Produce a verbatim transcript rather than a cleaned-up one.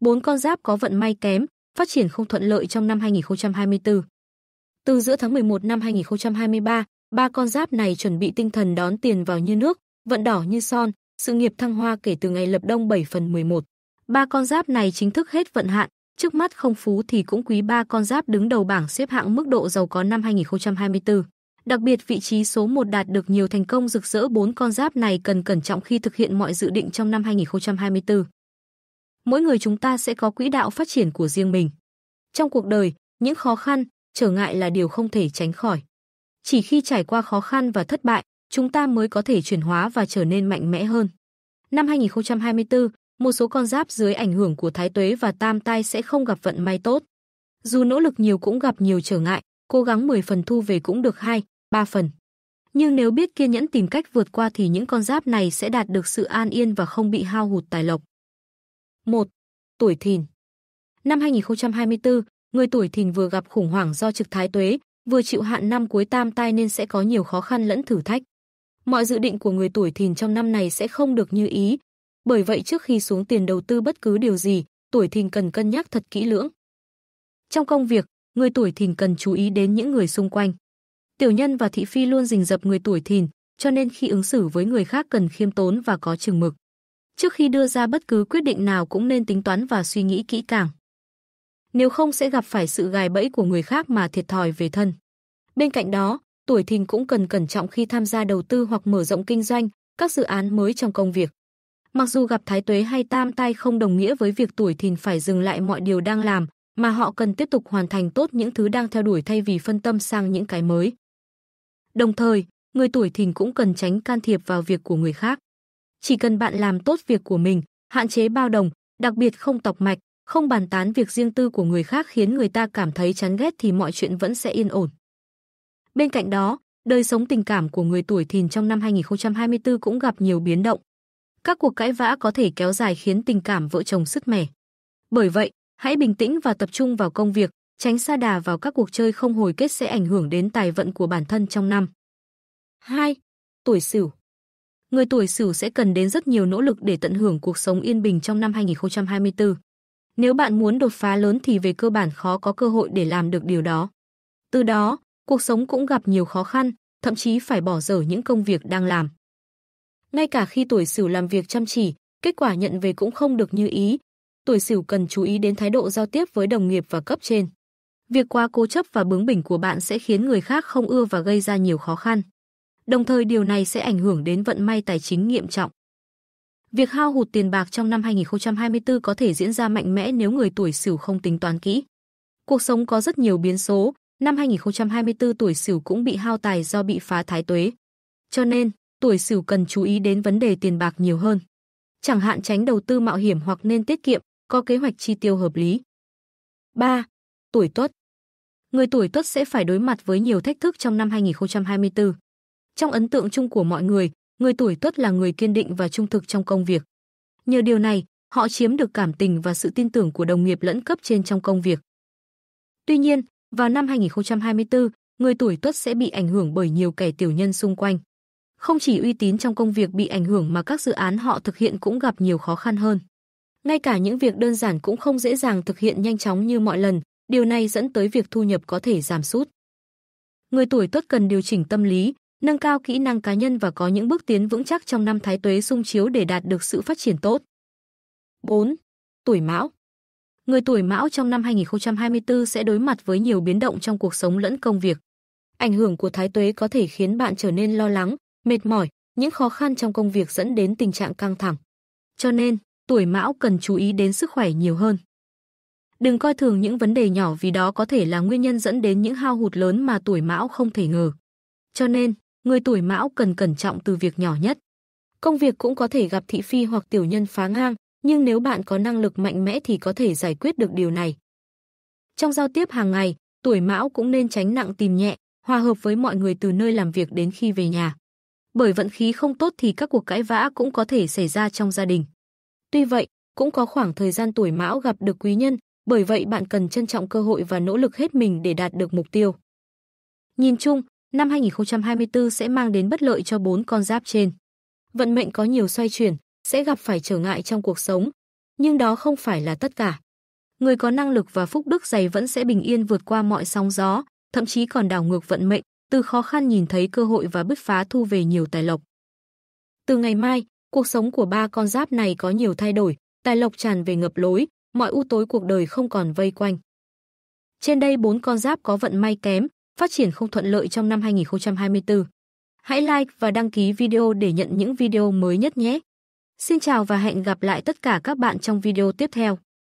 bốn con giáp có vận may kém, phát triển không thuận lợi trong năm hai nghìn không trăm hai mươi tư. Từ giữa tháng mười một năm hai nghìn không trăm hai mươi ba, ba con giáp này chuẩn bị tinh thần đón tiền vào như nước, vận đỏ như son, sự nghiệp thăng hoa kể từ ngày lập đông bảy phần mười một. Ba con giáp này chính thức hết vận hạn, trước mắt không phú thì cũng quý. Ba con giáp đứng đầu bảng xếp hạng mức độ giàu có năm hai nghìn không trăm hai mươi tư. Đặc biệt vị trí số một đạt được nhiều thành công rực rỡ. Bốn con giáp này cần cẩn trọng khi thực hiện mọi dự định trong năm hai nghìn không trăm hai mươi tư. Mỗi người chúng ta sẽ có quỹ đạo phát triển của riêng mình. Trong cuộc đời, những khó khăn, trở ngại là điều không thể tránh khỏi. Chỉ khi trải qua khó khăn và thất bại, chúng ta mới có thể chuyển hóa và trở nên mạnh mẽ hơn. Năm hai nghìn không trăm hai mươi tư, một số con giáp dưới ảnh hưởng của Thái Tuế và Tam Tai sẽ không gặp vận may tốt. Dù nỗ lực nhiều cũng gặp nhiều trở ngại, cố gắng mười phần thu về cũng được hai, ba phần. Nhưng nếu biết kiên nhẫn tìm cách vượt qua thì những con giáp này sẽ đạt được sự an yên và không bị hao hụt tài lộc. một. Tuổi Thìn. Năm hai nghìn không trăm hai mươi tư, người tuổi Thìn vừa gặp khủng hoảng do trực Thái Tuế, vừa chịu hạn năm cuối Tam Tai nên sẽ có nhiều khó khăn lẫn thử thách. Mọi dự định của người tuổi Thìn trong năm này sẽ không được như ý. Bởi vậy trước khi xuống tiền đầu tư bất cứ điều gì, tuổi Thìn cần cân nhắc thật kỹ lưỡng. Trong công việc, người tuổi Thìn cần chú ý đến những người xung quanh. Tiểu nhân và thị phi luôn rình rập người tuổi Thìn, cho nên khi ứng xử với người khác cần khiêm tốn và có chừng mực. Trước khi đưa ra bất cứ quyết định nào cũng nên tính toán và suy nghĩ kỹ càng. Nếu không sẽ gặp phải sự gài bẫy của người khác mà thiệt thòi về thân. Bên cạnh đó, tuổi Thìn cũng cần cẩn trọng khi tham gia đầu tư hoặc mở rộng kinh doanh, các dự án mới trong công việc. Mặc dù gặp Thái Tuế hay Tam Tai không đồng nghĩa với việc tuổi Thìn phải dừng lại mọi điều đang làm, mà họ cần tiếp tục hoàn thành tốt những thứ đang theo đuổi thay vì phân tâm sang những cái mới. Đồng thời, người tuổi Thìn cũng cần tránh can thiệp vào việc của người khác. Chỉ cần bạn làm tốt việc của mình, hạn chế bao đồng, đặc biệt không tọc mạch, không bàn tán việc riêng tư của người khác khiến người ta cảm thấy chán ghét thì mọi chuyện vẫn sẽ yên ổn. Bên cạnh đó, đời sống tình cảm của người tuổi Thìn trong năm hai nghìn không trăm hai mươi tư cũng gặp nhiều biến động. Các cuộc cãi vã có thể kéo dài khiến tình cảm vợ chồng sứt mẻ. Bởi vậy, hãy bình tĩnh và tập trung vào công việc, tránh sa đà vào các cuộc chơi không hồi kết sẽ ảnh hưởng đến tài vận của bản thân trong năm. hai. Tuổi Sửu. Người tuổi Sửu sẽ cần đến rất nhiều nỗ lực để tận hưởng cuộc sống yên bình trong năm hai nghìn không trăm hai mươi tư. Nếu bạn muốn đột phá lớn thì về cơ bản khó có cơ hội để làm được điều đó. Từ đó, cuộc sống cũng gặp nhiều khó khăn, thậm chí phải bỏ dở những công việc đang làm. Ngay cả khi tuổi Sửu làm việc chăm chỉ, kết quả nhận về cũng không được như ý. Tuổi Sửu cần chú ý đến thái độ giao tiếp với đồng nghiệp và cấp trên. Việc quá cố chấp và bướng bỉnh của bạn sẽ khiến người khác không ưa và gây ra nhiều khó khăn. Đồng thời điều này sẽ ảnh hưởng đến vận may tài chính nghiêm trọng. Việc hao hụt tiền bạc trong năm hai nghìn không trăm hai mươi tư có thể diễn ra mạnh mẽ nếu người tuổi Sửu không tính toán kỹ. Cuộc sống có rất nhiều biến số, năm hai nghìn không trăm hai mươi tư tuổi Sửu cũng bị hao tài do bị phá Thái Tuế. Cho nên, tuổi Sửu cần chú ý đến vấn đề tiền bạc nhiều hơn. Chẳng hạn tránh đầu tư mạo hiểm hoặc nên tiết kiệm, có kế hoạch chi tiêu hợp lý. ba. Tuổi Tuất. Người tuổi Tuất sẽ phải đối mặt với nhiều thách thức trong năm hai nghìn không trăm hai mươi tư. Trong ấn tượng chung của mọi người, người tuổi Tuất là người kiên định và trung thực trong công việc. Nhờ điều này, họ chiếm được cảm tình và sự tin tưởng của đồng nghiệp lẫn cấp trên trong công việc. Tuy nhiên, vào năm hai nghìn không trăm hai mươi tư, người tuổi Tuất sẽ bị ảnh hưởng bởi nhiều kẻ tiểu nhân xung quanh. Không chỉ uy tín trong công việc bị ảnh hưởng mà các dự án họ thực hiện cũng gặp nhiều khó khăn hơn. Ngay cả những việc đơn giản cũng không dễ dàng thực hiện nhanh chóng như mọi lần, điều này dẫn tới việc thu nhập có thể giảm sút. Người tuổi Tuất cần điều chỉnh tâm lý, nâng cao kỹ năng cá nhân và có những bước tiến vững chắc trong năm Thái Tuế xung chiếu để đạt được sự phát triển tốt. bốn. Tuổi Mão. Người tuổi Mão trong năm hai nghìn không trăm hai mươi tư sẽ đối mặt với nhiều biến động trong cuộc sống lẫn công việc. Ảnh hưởng của Thái Tuế có thể khiến bạn trở nên lo lắng, mệt mỏi, những khó khăn trong công việc dẫn đến tình trạng căng thẳng. Cho nên, tuổi Mão cần chú ý đến sức khỏe nhiều hơn. Đừng coi thường những vấn đề nhỏ vì đó có thể là nguyên nhân dẫn đến những hao hụt lớn mà tuổi Mão không thể ngờ. Cho nên, người tuổi Mão cần cẩn trọng từ việc nhỏ nhất. Công việc cũng có thể gặp thị phi hoặc tiểu nhân phá ngang, nhưng nếu bạn có năng lực mạnh mẽ thì có thể giải quyết được điều này. Trong giao tiếp hàng ngày, tuổi Mão cũng nên tránh nặng tìm nhẹ, hòa hợp với mọi người từ nơi làm việc đến khi về nhà. Bởi vận khí không tốt thì các cuộc cãi vã cũng có thể xảy ra trong gia đình. Tuy vậy, cũng có khoảng thời gian tuổi Mão gặp được quý nhân, bởi vậy bạn cần trân trọng cơ hội và nỗ lực hết mình để đạt được mục tiêu. Nhìn chung, năm hai nghìn không trăm hai mươi tư sẽ mang đến bất lợi cho bốn con giáp trên. Vận mệnh có nhiều xoay chuyển, sẽ gặp phải trở ngại trong cuộc sống, nhưng đó không phải là tất cả. Người có năng lực và phúc đức dày vẫn sẽ bình yên vượt qua mọi sóng gió, thậm chí còn đảo ngược vận mệnh, từ khó khăn nhìn thấy cơ hội và bứt phá thu về nhiều tài lộc. Từ ngày mai, cuộc sống của ba con giáp này có nhiều thay đổi, tài lộc tràn về ngập lối, mọi u tối cuộc đời không còn vây quanh. Trên đây bốn con giáp có vận may kém, phát triển không thuận lợi trong năm hai nghìn không trăm hai mươi tư. Hãy like và đăng ký video để nhận những video mới nhất nhé. Xin chào và hẹn gặp lại tất cả các bạn trong video tiếp theo.